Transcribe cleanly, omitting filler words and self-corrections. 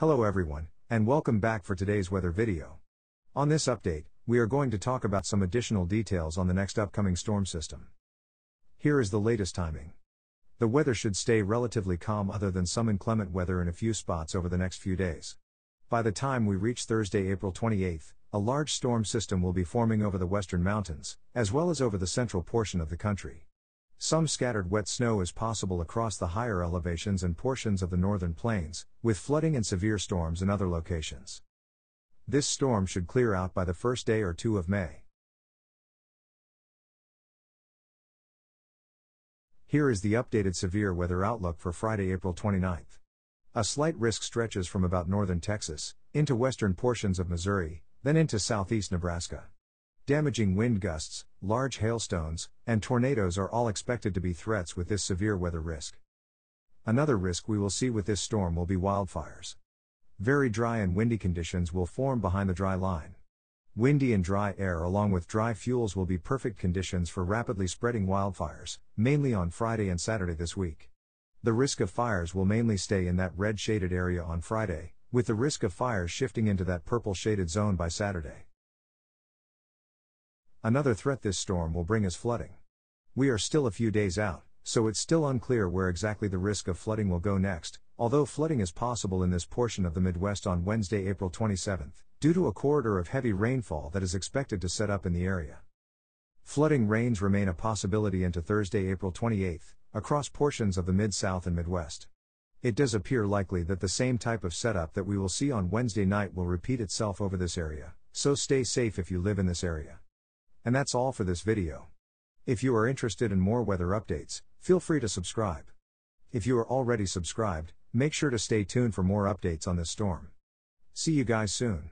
Hello everyone, and welcome back for today's weather video. On this update, we are going to talk about some additional details on the next upcoming storm system. Here is the latest timing. The weather should stay relatively calm other than some inclement weather in a few spots over the next few days. By the time we reach Thursday, April 28th, a large storm system will be forming over the western mountains, as well as over the central portion of the country. Some scattered wet snow is possible across the higher elevations and portions of the northern plains, with flooding and severe storms in other locations. This storm should clear out by the first day or two of May. Here is the updated severe weather outlook for Friday, April 29th. A slight risk stretches from about northern Texas, into western portions of Missouri, then into southeast Nebraska. Damaging wind gusts, large hailstones, and tornadoes are all expected to be threats with this severe weather risk. Another risk we will see with this storm will be wildfires. Very dry and windy conditions will form behind the dry line. Windy and dry air along with dry fuels will be perfect conditions for rapidly spreading wildfires, mainly on Friday and Saturday this week. The risk of fires will mainly stay in that red shaded area on Friday, with the risk of fires shifting into that purple shaded zone by Saturday. Another threat this storm will bring is flooding. We are still a few days out, so it's still unclear where exactly the risk of flooding will go next, although flooding is possible in this portion of the Midwest on Wednesday, April 27th, due to a corridor of heavy rainfall that is expected to set up in the area. Flooding rains remain a possibility into Thursday, April 28th, across portions of the Mid-South and Midwest. It does appear likely that the same type of setup that we will see on Wednesday night will repeat itself over this area, so stay safe if you live in this area. And that's all for this video. If you are interested in more weather updates, feel free to subscribe. If you are already subscribed, make sure to stay tuned for more updates on this storm. See you guys soon.